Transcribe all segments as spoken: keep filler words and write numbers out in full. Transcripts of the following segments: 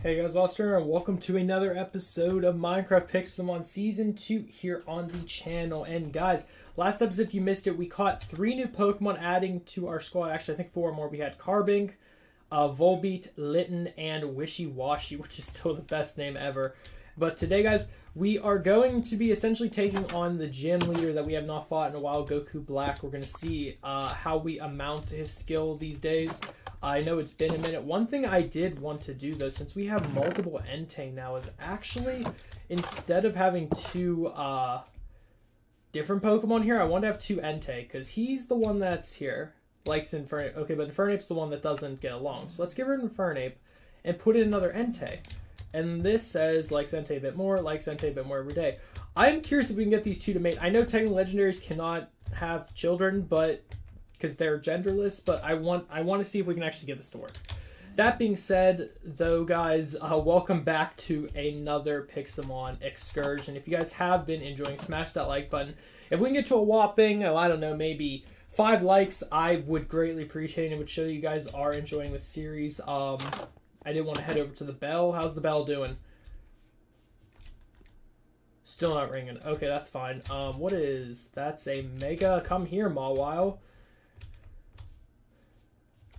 Hey guys, Lostreamer, and welcome to another episode of Minecraft Pixelmon Season two here on the channel. And guys, last episode, if you missed it, we caught three new Pokemon adding to our squad. Actually, I think four more. We had Carbink, uh, Volbeat, Litten, and Wishy Washy, which is still the best name ever. But today, guys, we are going to be essentially taking on the gym leader that we have not fought in a while, Goku Black. We're going to see uh, how we amount his skill these days. I know it's been a minute. One thing I did want to do, though, since we have multiple Entei now, is actually, instead of having two uh, different Pokemon here, I want to have two Entei, because he's the one that's here. Likes Infernape. Okay, but Infernape's the one that doesn't get along. So let's get rid of Infernape and put in another Entei. And this says, likes Entei a bit more, likes Entei a bit more every day. I'm curious if we can get these two to mate. I know technically legendaries cannot have children, but... because they're genderless, but I want I want to see if we can actually get this to work. That being said, though, guys, uh, welcome back to another Pixelmon excursion. If you guys have been enjoying, smash that like button. If we can get to a whopping, oh, I don't know, maybe five likes, I would greatly appreciate it. It would show that you guys are enjoying the series. Um, I did want to head over to the bell. How's the bell doing? Still not ringing. Okay, that's fine. Um, what is... that's a mega... come here, Mawile.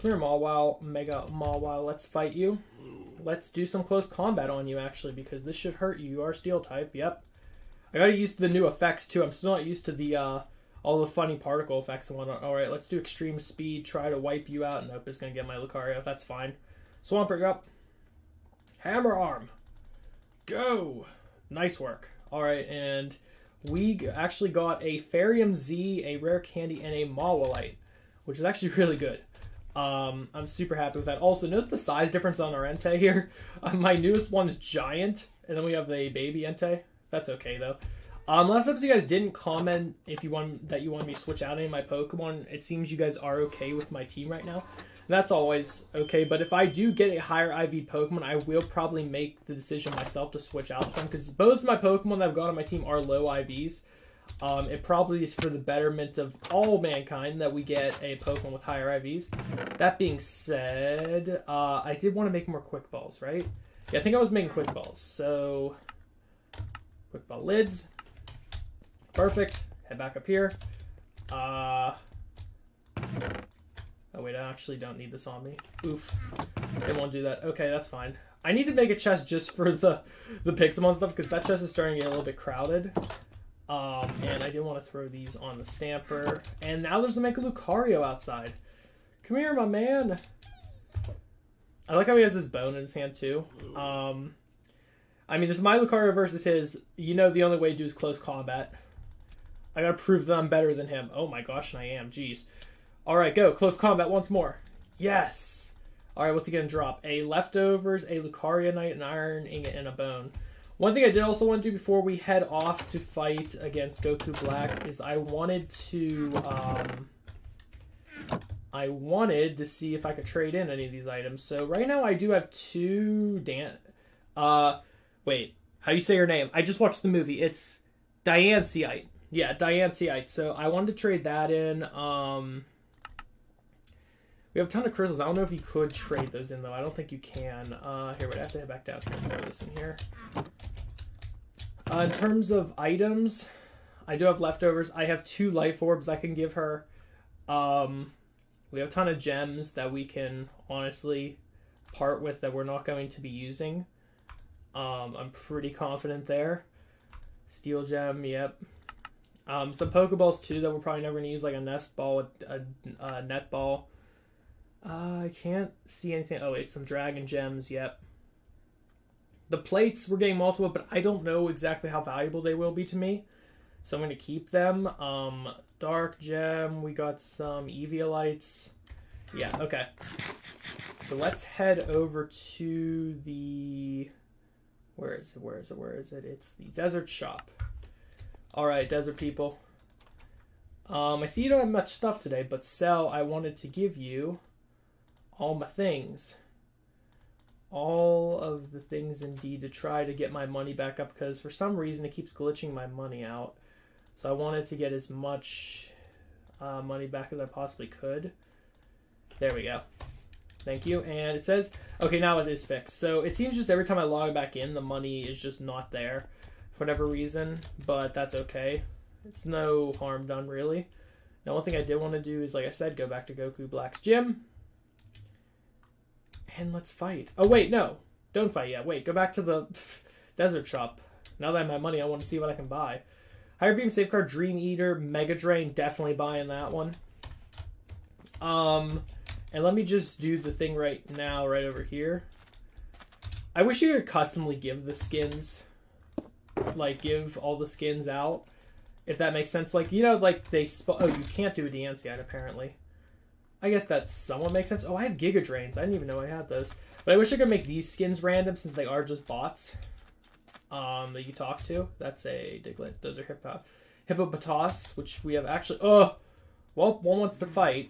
Come here, Mawile, Mega Mawile, let's fight you. Let's do some close combat on you, actually, because this should hurt you. You are Steel-type, yep. I gotta use the new effects, too. I'm still not used to the uh, all the funny particle effects and whatnot. Alright, let's do extreme speed, try to wipe you out. Nope, it's gonna get my Lucario, that's fine. Swampert, you're up. Hammer Arm. Go! Nice work. Alright, and we actually got a Farium Z, a Rare Candy, and a Malolite, which is actually really good. Um, I'm super happy with that. Also, notice the size difference on our Entei here. Uh, my newest one's giant, and then we have the baby Entei. That's okay, though. Um, last episode, you guys didn't comment if you want that you wanted me to switch out any of my Pokemon. It seems you guys are okay with my team right now. That's always okay, but if I do get a higher I V Pokemon, I will probably make the decision myself to switch out some, because most of my Pokemon that I've got on my team are low I Vs. Um, it probably is for the betterment of all mankind that we get a Pokemon with higher I Vs. That being said, uh, I did want to make more Quick Balls, right? Yeah, I think I was making Quick Balls. So, Quick Ball lids. Perfect. Head back up here. Uh, oh, wait, I actually don't need this on me. Oof. They won't do that. Okay, that's fine. I need to make a chest just for the, the Pixelmon stuff, because that chest is starting to get a little bit crowded. Um, and I did want to throw these on the stamper. And now there's the Mega Lucario outside. Come here, my man. I like how he has his bone in his hand, too. Um, I mean, this is my Lucario versus his. You know the only way to do is close combat. I gotta prove that I'm better than him. Oh my gosh, and I am. Jeez. Alright, go. Close combat once more. Yes! Alright, what's he gonna drop? A Leftovers, a Lucarioite, an Iron Ingot, and a Bone. One thing I did also want to do before we head off to fight against Goku Black is I wanted to, um, I wanted to see if I could trade in any of these items. So right now I do have two Dan, uh, wait, how do you say your name? I just watched the movie. It's Dianceite. Yeah, Diancieite. So I wanted to trade that in. Um, we have a ton of crystals. I don't know if you could trade those in, though. I don't think you can. Uh, here, wait, I have to head back down here and throw this in here. Uh, in terms of items, I do have leftovers. I have two life orbs I can give her. Um, we have a ton of gems that we can honestly part with that we're not going to be using. Um, I'm pretty confident there. Steel gem, yep. Um, some Pokeballs, too, that we're probably never going to use, like a nest ball, a, a net ball. Uh, I can't see anything. Oh, wait, some dragon gems, yep. The plates, we're getting multiple, but I don't know exactly how valuable they will be to me. So I'm going to keep them. Um, dark gem, we got some Eviolites. Yeah, okay. So let's head over to the... Where is it, where is it, where is it? It's the desert shop. Alright, desert people. Um, I see you don't have much stuff today, but Cell, I wanted to give you all my things. All of the things indeed to try to get my money back up, because for some reason it keeps glitching my money out. So I wanted to get as much uh, money back as I possibly could. There we go. Thank you. And it says, okay, now it is fixed. So it seems just every time I log back in, the money is just not there for whatever reason, but that's okay. It's no harm done, really. Now, one thing I did want to do is, like I said, go back to Goku Black's gym. And let's fight. Oh, wait, no. Don't fight yet. Wait, go back to the pff, desert shop. Now that I have money, I want to see what I can buy. Higher Beam, Safe Card, Dream Eater, Mega Drain. Definitely buying that one. Um, and let me just do the thing right now, right over here. I wish you could customly give the skins. Like, give all the skins out. If that makes sense. Like, you know, like, they... Oh, you can't do a Diancieite, apparently. I guess that somewhat makes sense. Oh, I have Giga Drains. I didn't even know I had those. But I wish I could make these skins random, since they are just bots. Um, that you talk to. That's a Diglett. Those are Hippo... Hippopotas, which we have actually... Oh! Well, one wants to fight.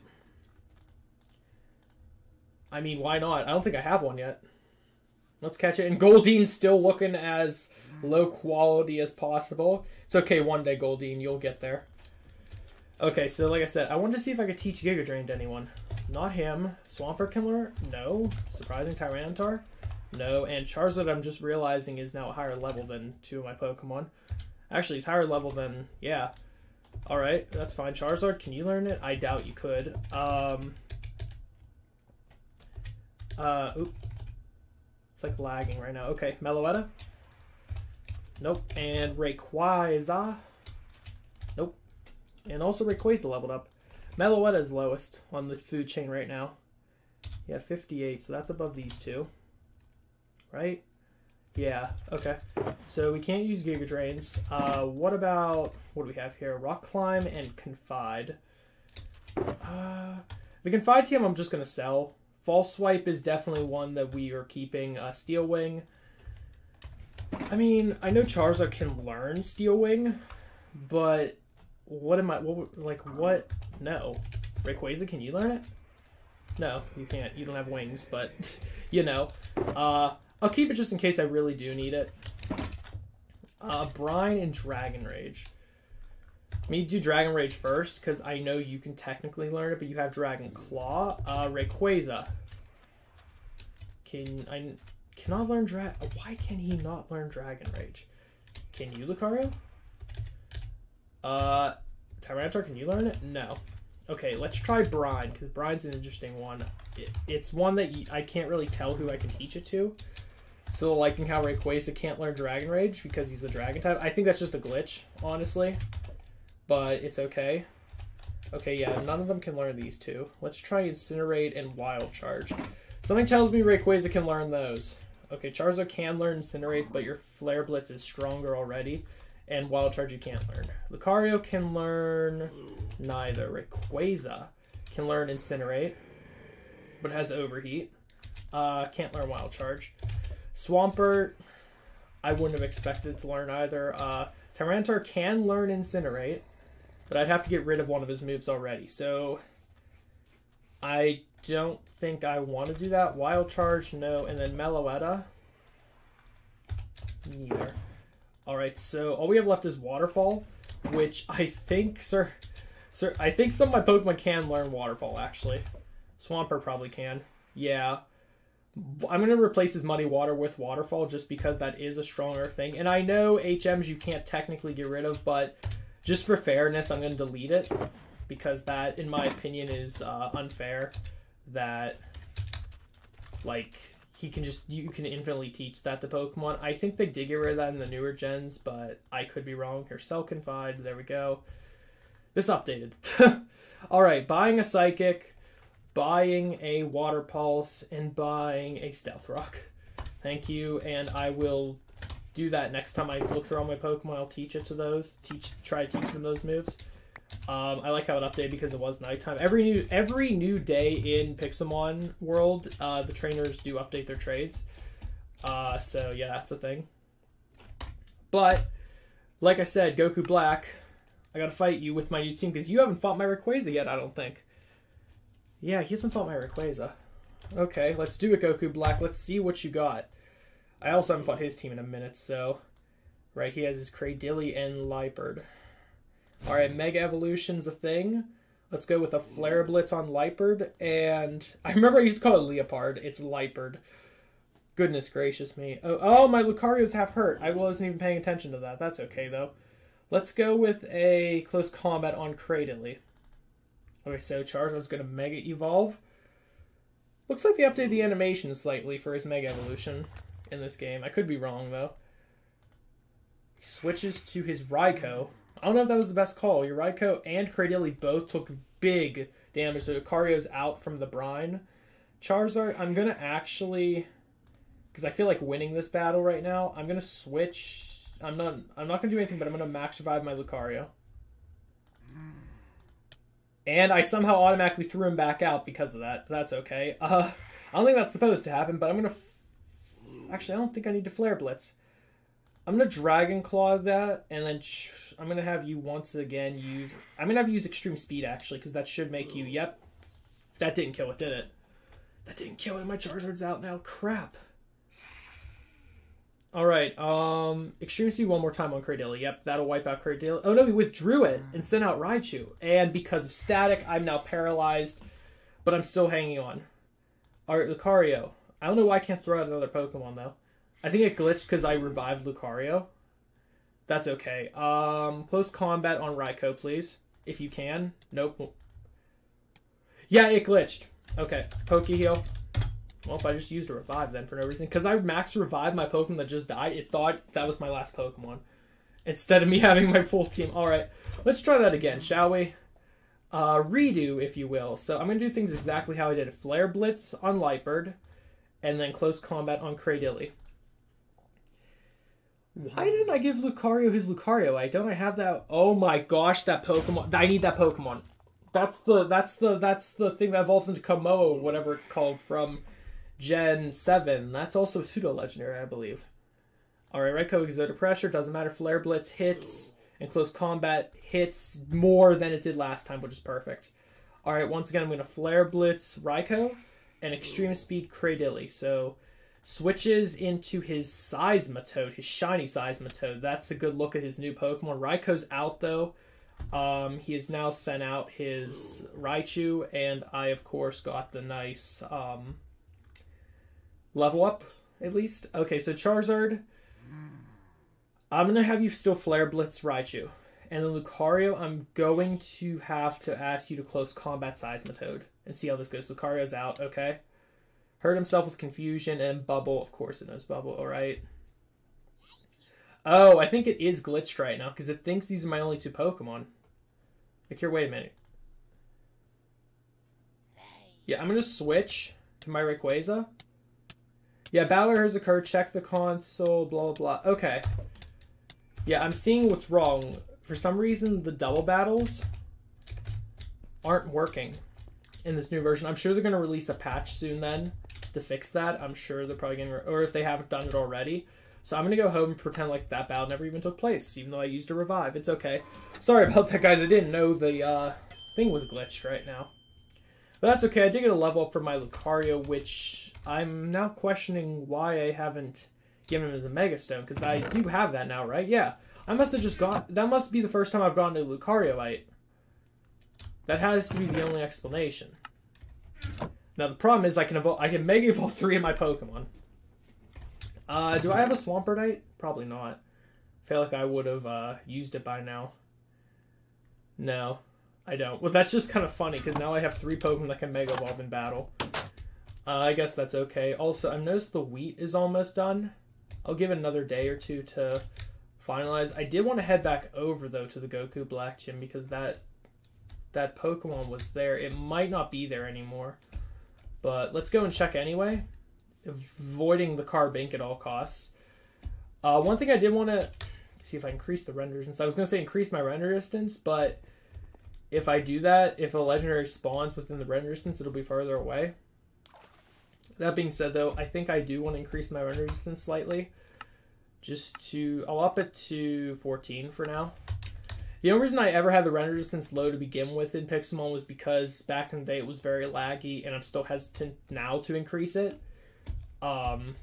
I mean, why not? I don't think I have one yet. Let's catch it. And Goldine's still looking as low quality as possible. It's okay, one day, Goldeen, you'll get there. Okay, so like I said, I wanted to see if I could teach Giga Drain to anyone. Not him. Swampert can learn? No. Surprising Tyranitar? No. And Charizard, I'm just realizing, is now a higher level than two of my Pokemon. Actually, he's higher level than... Yeah. Alright, that's fine. Charizard, can you learn it? I doubt you could. Um... Uh, oop. It's like lagging right now. Okay, Meloetta? Nope. And Rayquaza. Nope. And also Rayquaza leveled up. Meloetta is lowest on the food chain right now. Yeah, fifty-eight. So that's above these two. Right? Yeah. Okay. So we can't use Giga Drains. Uh, what about... What do we have here? Rock Climb and Confide. Uh, the Confide T M I'm just going to sell. False Swipe is definitely one that we are keeping. Uh, Steel Wing... I mean, I know Charizard can learn Steel Wing, but what am I, what, like, what? No. Rayquaza, can you learn it? No, you can't. You don't have wings, but, you know. Uh, I'll keep it just in case I really do need it. Uh, Brine and Dragon Rage. I mean, do Dragon Rage first, because I know you can technically learn it, but you have Dragon Claw. Uh, Rayquaza. Can I... Cannot learn Dragon... Why can he not learn Dragon Rage? Can you, Lucario? Uh, Tyranitar, can you learn it? No. Okay, let's try Brine, because Brine's an interesting one. It, it's one that you, I can't really tell who I can teach it to. So, liking how Rayquaza can't learn Dragon Rage because he's a Dragon type. I think that's just a glitch, honestly. But it's okay. Okay, yeah, none of them can learn these two. Let's try Incinerate and Wild Charge. Something tells me Rayquaza can learn those. Okay, Charizard can learn Incinerate, but your Flare Blitz is stronger already. And Wild Charge you can't learn. Lucario can learn neither. Rayquaza can learn Incinerate, but has Overheat. Uh, can't learn Wild Charge. Swampert, I wouldn't have expected to learn either. Uh, Tyranitar can learn Incinerate, but I'd have to get rid of one of his moves already. So, I... don't think I want to do that. Wild Charge, no. And then Meloetta, neither. Alright, so all we have left is Waterfall, which I think, sir, sir, I think some of my Pokemon can learn Waterfall, actually. Swampert probably can. Yeah. I'm going to replace his Muddy Water with Waterfall just because that is a stronger thing. And I know H Ms you can't technically get rid of, but just for fairness, I'm going to delete it because that, in my opinion, is uh, unfair. That, like, he can just, you can infinitely teach that to Pokemon. I think they did get rid of that in the newer gens, but I could be wrong. Here, Cell Confide, there we go. This updated. Alright, buying a Psychic, buying a Water Pulse, and buying a Stealth Rock. Thank you, and I will do that next time I look through all my Pokemon. I'll teach it to those, teach, try to teach them those moves. Um, I like how it updated because it was nighttime. Every new every new day in Pixelmon world, uh, the trainers do update their trades. Uh, so yeah, that's a thing. But like I said, Goku Black, I gotta fight you with my new team because you haven't fought my Rayquaza yet. I don't think. Yeah, he hasn't fought my Rayquaza. Okay, let's do it, Goku Black. Let's see what you got. I also haven't fought his team in a minute, so right, he has his Cradily and Liepard. Alright, Mega Evolution's a thing. Let's go with a Flare Blitz on Liepard. And I remember I used to call it Liepard. It's Liepard. Goodness gracious me. Oh, oh, my Lucario's half hurt. I wasn't even paying attention to that. That's okay, though. Let's go with a Close Combat on Cradily. Okay, so Charizard's going to Mega Evolve. Looks like they updated the animation slightly for his Mega Evolution in this game. I could be wrong, though. He switches to his Raikou. I don't know if that was the best call. Your Raikou and Cradily both took big damage, so Lucario's out from the brine. Charizard, I'm going to actually... because I feel like winning this battle right now, I'm going to switch... I'm not I'm not going to do anything, but I'm going to max revive my Lucario. And I somehow automatically threw him back out because of that. That's okay. Uh, I don't think that's supposed to happen, but I'm going to... F Actually, I don't think I need to Flare Blitz. I'm going to Dragon Claw that, and then I'm going to have you once again use... I'm going to have you use Extreme Speed, actually, because that should make you... Yep. That didn't kill it, did it? That didn't kill it. My Charizard's out now. Crap. Alright, um... Extreme Speed one more time on Cradily. Yep, that'll wipe out Cradily. Oh no, he withdrew it and sent out Raichu. And because of static, I'm now paralyzed, but I'm still hanging on. Alright, Lucario. I don't know why I can't throw out another Pokemon, though. I think it glitched because I revived Lucario. That's okay. Um, Close Combat on Raikou, please. If you can. Nope. Yeah, it glitched. Okay, Poke Heal. Well, I just used a revive then for no reason. Because I max revived my Pokemon that just died. It thought that was my last Pokemon. Instead of me having my full team. Alright, let's try that again, shall we? Uh, redo, if you will. So I'm going to do things exactly how I did. Flare Blitz on Liepard. And then Close Combat on Cradily. Why didn't I give Lucario his Lucarioite? Don't I have that? Oh my gosh, that Pokemon. I need that Pokemon. That's the, that's the, that's the thing that evolves into Kommo-o, whatever it's called, from... Gen seven. That's also pseudo-legendary, I believe. Alright, Raikou, Exerted Pressure. Doesn't matter. Flare Blitz hits, and Close Combat hits more than it did last time, which is perfect. Alright, once again, I'm going to Flare Blitz Raikou, and Extreme Speed Cradily. So, switches into his Seismitoad, his shiny Seismitoad. That's a good look at his new Pokemon. Raikou's out, though. Um, he has now sent out his Raichu, and I, of course, got the nice... Um, level up, at least. Okay, so Charizard, I'm going to have you still Flare Blitz Raichu. And then Lucario, I'm going to have to ask you to Close Combat Seismitoad and see how this goes. Lucario's out, okay. Hurt himself with Confusion and Bubble. Of course it knows Bubble, alright. Oh, I think it is glitched right now because it thinks these are my only two Pokemon. Like, here, wait a minute. Yeah, I'm going to switch to my Rayquaza. Yeah, battle errors occur, check the console, blah, blah, blah. Okay. Yeah, I'm seeing what's wrong. For some reason, the double battles aren't working in this new version. I'm sure they're going to release a patch soon then to fix that. I'm sure they're probably going to... Or if they haven't done it already. So I'm going to go home and pretend like that battle never even took place, even though I used a revive. It's okay. Sorry about that, guys. I didn't know the uh, thing was glitched right now. But that's okay. I did get a level up for my Lucario, which... I'm now questioning why I haven't given him as a Mega Stone, because I do have that now, right? Yeah. I must have just got... That must be the first time I've gotten a Lucarioite. That has to be the only explanation. Now, the problem is I can evolve... I can Mega Evolve three of my Pokemon. Uh, do I have a Swampertite? Probably not. I feel like I would have uh, used it by now. No, I don't. Well, that's just kind of funny, because now I have three Pokemon that can Mega Evolve in battle. Uh, I guess that's okay. Also, I've noticed the wheat is almost done. I'll give it another day or two to finalize. I did want to head back over, though, to the Goku Black gym because that that Pokemon was there. It might not be there anymore. But let's go and check anyway. Avoiding the Carbink at all costs. Uh, one thing I did want to... see if I increase the render distance. I was going to say increase my render distance, but if I do that, if a legendary spawns within the render distance, it'll be farther away. That being said, though, I think I do want to increase my render distance slightly. Just to... I'll up it to fourteen for now. The only reason I ever had the render distance low to begin with in Pixelmon was because back in the day it was very laggy, and I'm still hesitant now to increase it. Um,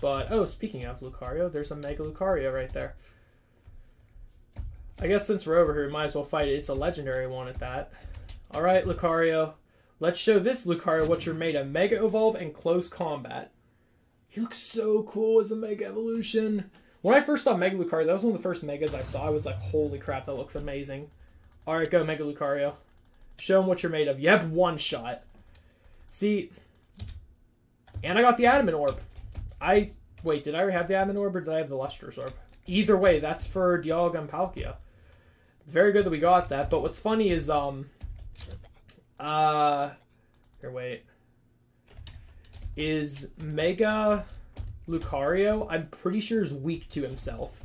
but, oh, speaking of Lucario, there's a Mega Lucario right there. I guess since we're over here, might as well fight it. It's a legendary one at that. All right, Lucario. Let's show this Lucario what you're made of. Mega Evolve and Close Combat. He looks so cool as a Mega Evolution. When I first saw Mega Lucario, that was one of the first Megas I saw. I was like, holy crap, that looks amazing. All right, go Mega Lucario. Show him what you're made of. Yep, one shot. See, and I got the Adamant Orb. I, wait, did I have the Adamant Orb or did I have the Lustrous Orb? Either way, that's for Dialga and Palkia. It's very good that we got that, but what's funny is, um, uh, here, wait, is Mega Lucario, I'm pretty sure, is weak to himself.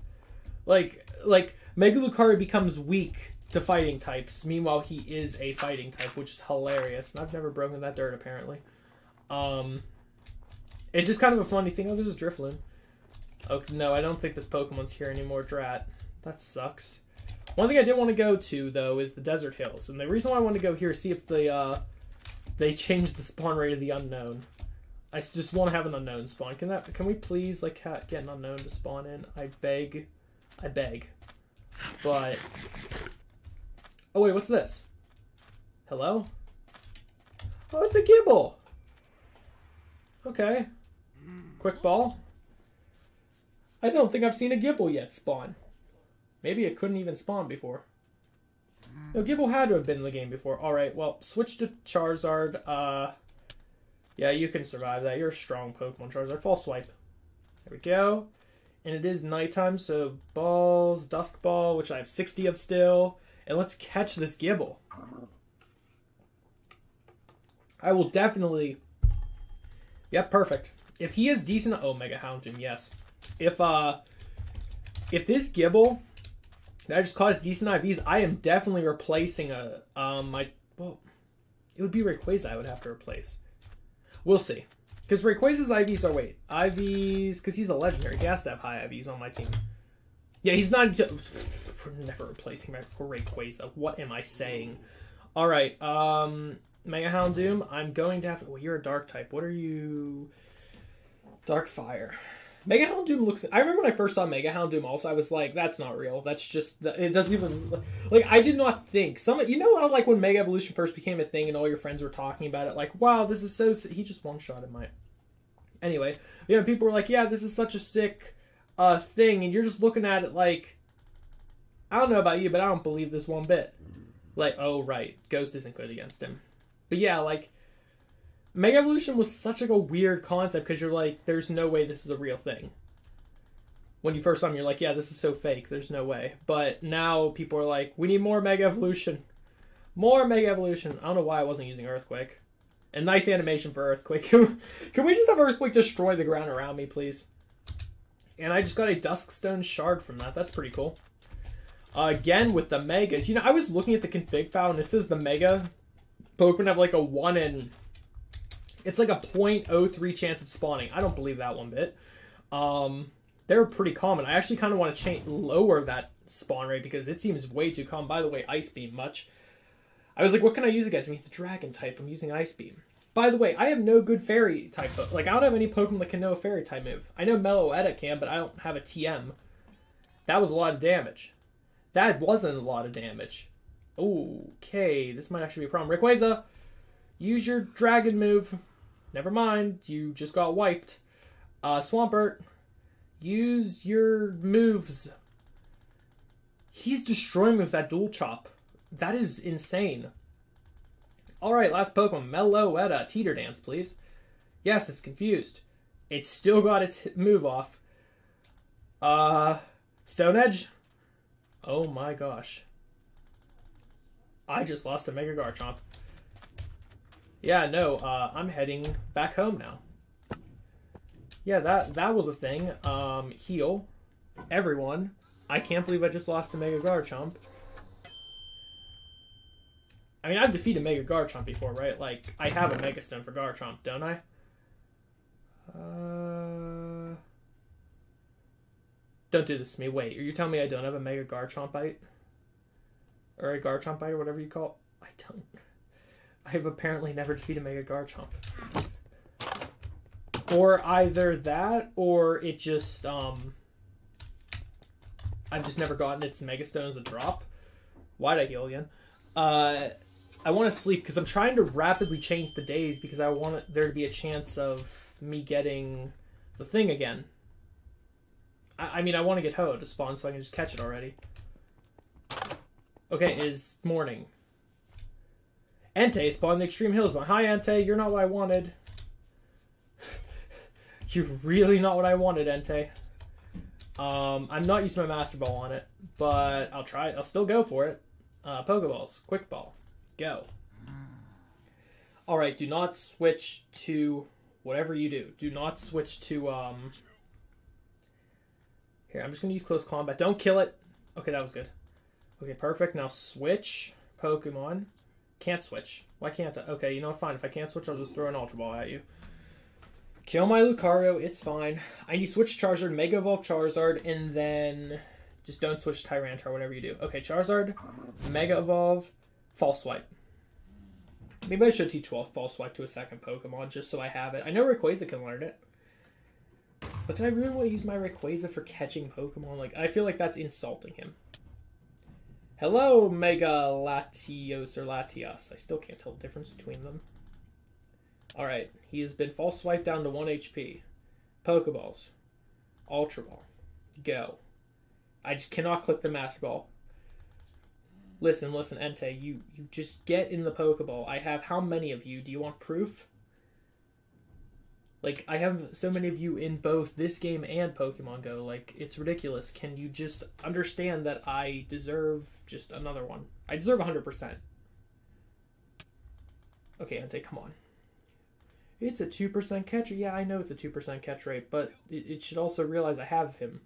Like, like, Mega Lucario becomes weak to fighting types. Meanwhile, he is a fighting type, which is hilarious. And I've never broken that dirt, apparently. Um, it's just kind of a funny thing. Oh, there's a Drifloon. Oh, no, I don't think this Pokemon's here anymore, drat. That sucks. One thing I did want to go to, though, is the Desert Hills. And the reason why I want to go here is see if they, uh, they changed the spawn rate of the unknown. I just want to have an unknown spawn. Can that? Can we please, like, ha get an unknown to spawn in? I beg. I beg. But... oh, wait, what's this? Hello? Oh, it's a Gible! Okay. Quick ball. I don't think I've seen a Gible yet spawn. Maybe it couldn't even spawn before. No, Gible had to have been in the game before. Alright, well, switch to Charizard. Uh, yeah, you can survive that. You're a strong Pokemon, Charizard. False swipe. There we go. And it is nighttime, so balls, Dusk Ball, which I have sixty of still. And let's catch this Gible. I will definitely... yeah, perfect. If he is decent... oh, Mega Houndoom, yes. If uh, if this Gible that I just caught is decent I Vs, I am definitely replacing a... um, my... well, it would be Rayquaza I would have to replace. We'll see. Because Rayquaza's I Vs are... wait, I Vs... because he's a legendary. He has to have high I Vs on my team. Yeah, he's not... we're never replacing Rayquaza. What am I saying? All right, um, Mega Houndoom. I'm going to have to... well, you're a dark type. What are you? Dark Fire. Mega Houndoom looks... I remember when I first saw Mega Houndoom also, I was like, that's not real. That's just... it doesn't even... like, I did not think... some... you know how, like, when Mega Evolution first became a thing and all your friends were talking about it? Like, wow, this is so... he just one-shotted my... anyway, you know, people were like, yeah, this is such a sick uh, thing. And you're just looking at it like... I don't know about you, but I don't believe this one bit. Like, oh, right. Ghost isn't good against him. But yeah, like... Mega Evolution was such like a weird concept because you're like, there's no way this is a real thing. When you first saw them, you're like, yeah, this is so fake. There's no way. But now people are like, we need more Mega Evolution. More Mega Evolution. I don't know why I wasn't using Earthquake. And nice animation for Earthquake. Can we just have Earthquake destroy the ground around me, please? And I just got a Duskstone Shard from that. That's pretty cool. Uh, again, with the Megas. You know, I was looking at the config file, and it says the Mega Pokemon have like a one in... it's like a zero point zero three chance of spawning. I don't believe that one bit. Um, they're pretty common. I actually kind of want to change lower that spawn rate because it seems way too common. By the way, Ice Beam much. I was like, what can I use against him? He's the Dragon type. I'm using Ice Beam. By the way, I have no good Fairy type. Like, I don't have any Pokemon that can know a Fairy type move. I know Meloetta can, but I don't have a T M. That was a lot of damage. That wasn't a lot of damage. Okay, this might actually be a problem. Rayquaza, use your Dragon move. Never mind, you just got wiped. Uh, Swampert, use your moves. He's destroying me with that dual chop. That is insane. Alright, last Pokemon. Meloetta. Teeter Dance, please. Yes, it's confused. It's still got its move off. Uh, Stone Edge. Oh my gosh. I just lost a Mega Garchomp. Yeah, no, uh, I'm heading back home now. Yeah, that that was a thing. Um, heal. Everyone. I can't believe I just lost a Mega Garchomp. I mean, I've defeated Mega Garchomp before, right? Like, I have a Mega Stone for Garchomp, don't I? Uh... Don't do this to me. Wait, are you telling me I don't have a Mega Garchomp bite? Or a Garchomp bite or whatever you call it? I don't... I have apparently never defeated Mega Garchomp. Or either that, or it just, um... I've just never gotten its Mega Stones to drop. Why'd I heal again? Uh, I want to sleep because I'm trying to rapidly change the days because I want there to be a chance of me getting the thing again. I, I mean, I want to get Ho-oh to spawn so I can just catch it already. Okay, it is morning. Entei spawned in the Extreme Hills. But hi, Entei. You're not what I wanted. You're really not what I wanted, Entei. Um, I'm not using my Master Ball on it, but I'll try it. I'll still go for it. Uh, Pokeballs. Quick Ball. Go. Alright, do not switch to whatever you do. Do not switch to... Um... Here, I'm just going to use Close Combat. Don't kill it. Okay, that was good. Okay, perfect. Now switch Pokemon. Can't switch. Why can't I? Okay, you know what? Fine. If I can't switch, I'll just throw an Ultra Ball at you. Kill my Lucario. It's fine. I need to switch Charizard, Mega Evolve Charizard, and then just don't switch Tyranitar, whatever you do. Okay, Charizard, Mega Evolve, False Swipe. Maybe I should teach False Swipe to a second Pokemon just so I have it. I know Rayquaza can learn it. But do I really want to use my Rayquaza for catching Pokemon? Like, I feel like that's insulting him. Hello, Mega Latios or Latias. I still can't tell the difference between them. Alright, he has been False Swiped down to one H P. Pokeballs. Ultra Ball. Go. I just cannot click the Master Ball. Listen, listen, Entei, you, you just get in the Pokeball. I have how many of you? Do you want proof? Like, I have so many of you in both this game and Pokemon Go. Like, it's ridiculous. Can you just understand that I deserve just another one? I deserve one hundred percent. Okay, Entei, come on. It's a two percent catch rate. Yeah, I know it's a two percent catch rate, but it, it should also realize I have him.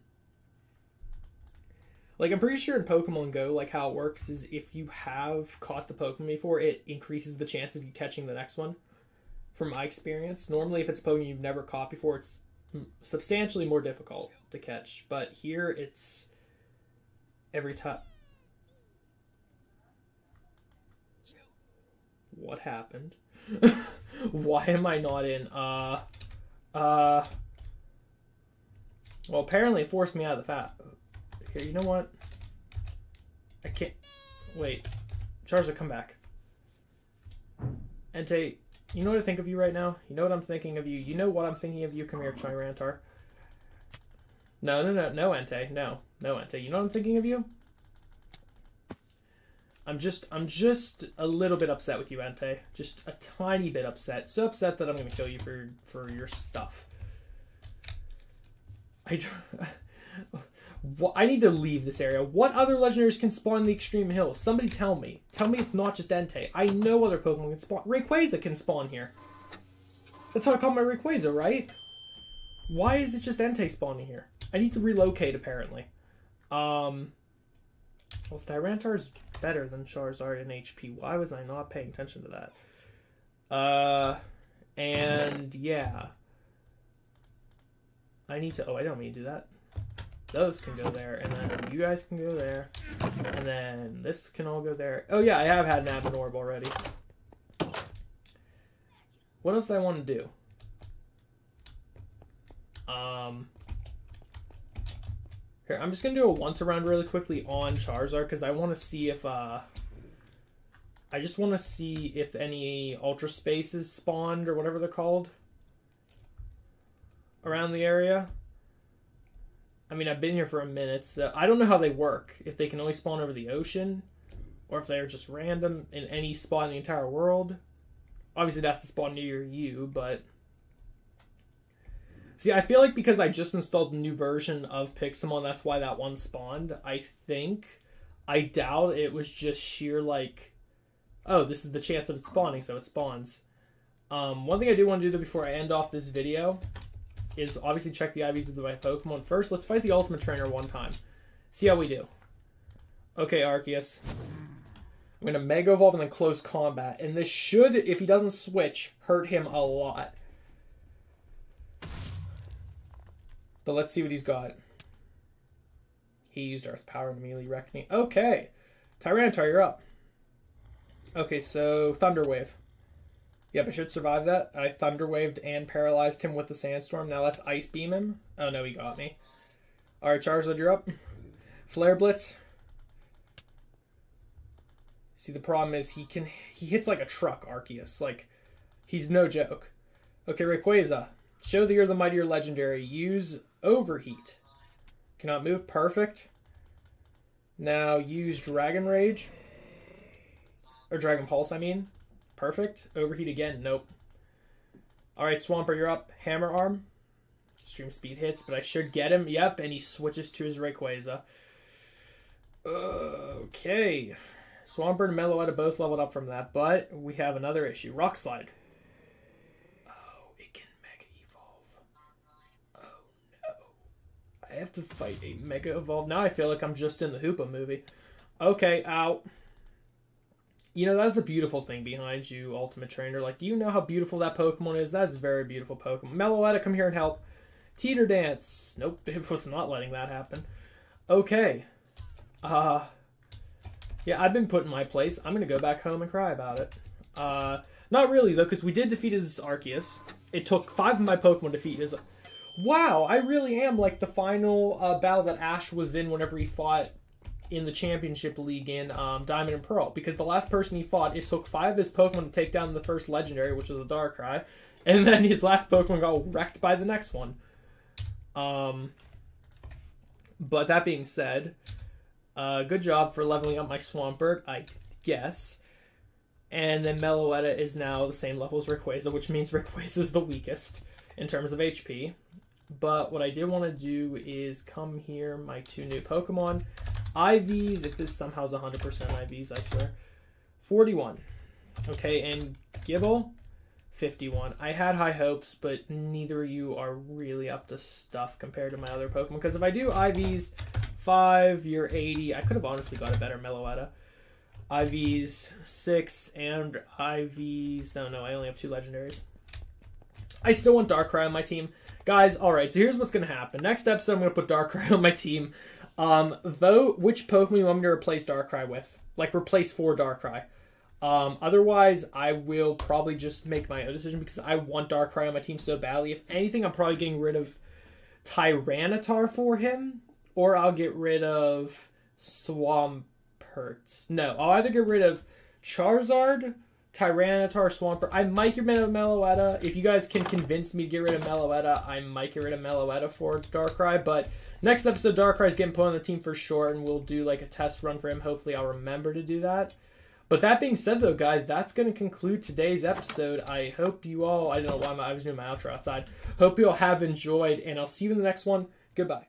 Like, I'm pretty sure in Pokemon Go, like, how it works is if you have caught the Pokemon before, it increases the chance of you catching the next one. From my experience, normally if it's a Pokemon you've never caught before, it's substantially more difficult to catch. But here, it's every time. What happened? Why am I not in? Uh, uh. Well, apparently it forced me out of the fat. Here, you know what? I can't. Wait, Charizard, come back. Entei. You know what I think of you right now? You know what I'm thinking of you? You know what I'm thinking of you? Come here, Tyranitar. No, no, no, no, Entei. No, no, Entei. You know what I'm thinking of you? I'm just, I'm just a little bit upset with you, Entei. Just a tiny bit upset. So upset that I'm going to kill you for, for your stuff. I don't... I need to leave this area. What other legendaries can spawn in the Extreme Hills? Somebody tell me. Tell me it's not just Entei. I know other Pokemon can spawn. Rayquaza can spawn here. That's how I call my Rayquaza, right? Why is it just Entei spawning here? I need to relocate, apparently. Um, well, Tyranitar is better than Charizard in H P. Why was I not paying attention to that? Uh, and, yeah. I need to... Oh, I don't mean to do that. Those can go there, and then you guys can go there, and then this can all go there. Oh yeah, I have had an Admin Orb already. What else do I want to do? Um, here, I'm just going to do a once around really quickly on Charizard, because I want to see if, uh, I just want to see if any Ultra Spaces spawned, or whatever they're called, around the area. I mean, I've been here for a minute, so I don't know how they work. If they can only spawn over the ocean, or if they're just random in any spot in the entire world. Obviously, that's the spawn near you, but... See, I feel like because I just installed the new version of Pixelmon, that's why that one spawned, I think. I doubt it was just sheer, like, oh, this is the chance of it spawning, so it spawns. Um, one thing I do want to do, though, before I end off this video... is obviously check the I Vs of my Pokemon first. Let's fight the Ultimate Trainer one time. See how we do. Okay, Arceus. I'm going to Mega Evolve and then Close Combat. And this should, if he doesn't switch, hurt him a lot. But let's see what he's got. He used Earth Power and immediately wrecked me. Okay. Tyranitar, you're up. Okay, so Thunder Wave. Yep, I should survive that. I Thunder Waved and paralyzed him with the Sandstorm. Now let's Ice Beam him. Oh no, he got me. Alright, Charizard, you're up. Flare Blitz. See, the problem is he can he hits like a truck, Arceus. Like, he's no joke. Okay, Rayquaza. Show that you're the mightier legendary. Use Overheat. Cannot move. Perfect. Now use Dragon Rage. Or Dragon Pulse, I mean. Perfect. Overheat again. Nope. Alright, Swampert, you're up. Hammer Arm. Extreme Speed hits, but I should get him. Yep, and he switches to his Rayquaza. Okay. Swampert and Meloetta both leveled up from that, but we have another issue. Rock Slide. I have to fight a Mega Evolve. Now I feel like I'm just in the Hoopa movie. Okay, out. You know, that's a beautiful thing behind you, Ultimate Trainer. Like, do you know how beautiful that Pokemon is? That's a very beautiful Pokemon. Meloetta, come here and help. Teeter Dance. Nope, it was not letting that happen. Okay. Uh, yeah, I've been put in my place. I'm going to go back home and cry about it. Uh, not really, though, because we did defeat his Arceus. It took five of my Pokemon to defeat his... Wow, I really am like the final uh, battle that Ash was in whenever he fought in the Championship League in um, Diamond and Pearl. Because the last person he fought, it took five of his Pokemon to take down the first Legendary, which was a Darkrai. And then his last Pokemon got wrecked by the next one. Um, but that being said, uh, good job for leveling up my Swampert, I guess. And then Meloetta is now the same level as Rayquaza, which means Rayquaza is the weakest in terms of H P. But what I did want to do is come here, my two new Pokemon. I Vs, if this somehow is one hundred percent I Vs, I swear. forty-one. Okay, and Gible, fifty-one. I had high hopes, but neither of you are really up to stuff compared to my other Pokemon. Because if I do I Vs, five, you're eighty. I could have honestly got a better Meloetta. I Vs, six, and I Vs. No, no, I only have two Legendaries. I still want Darkrai on my team. Guys, alright, so here's what's going to happen. Next episode, I'm going to put Darkrai on my team. Um, vote which Pokemon you want me to replace Darkrai with. Like, replace for Darkrai. Um, otherwise, I will probably just make my own decision because I want Darkrai on my team so badly. If anything, I'm probably getting rid of Tyranitar for him. Or I'll get rid of Swampert. No, I'll either get rid of Charizard... Tyranitar, Swampert. I might get rid of Meloetta. If you guys can convince me to get rid of Meloetta, I might get rid of Meloetta for Darkrai. But next episode, Darkrai's getting put on the team for sure, and we'll do like a test run for him. Hopefully, I'll remember to do that. But that being said, though, guys, that's going to conclude today's episode. I hope you all... I don't know why my, I was doing my outro outside. Hope you all have enjoyed, and I'll see you in the next one. Goodbye.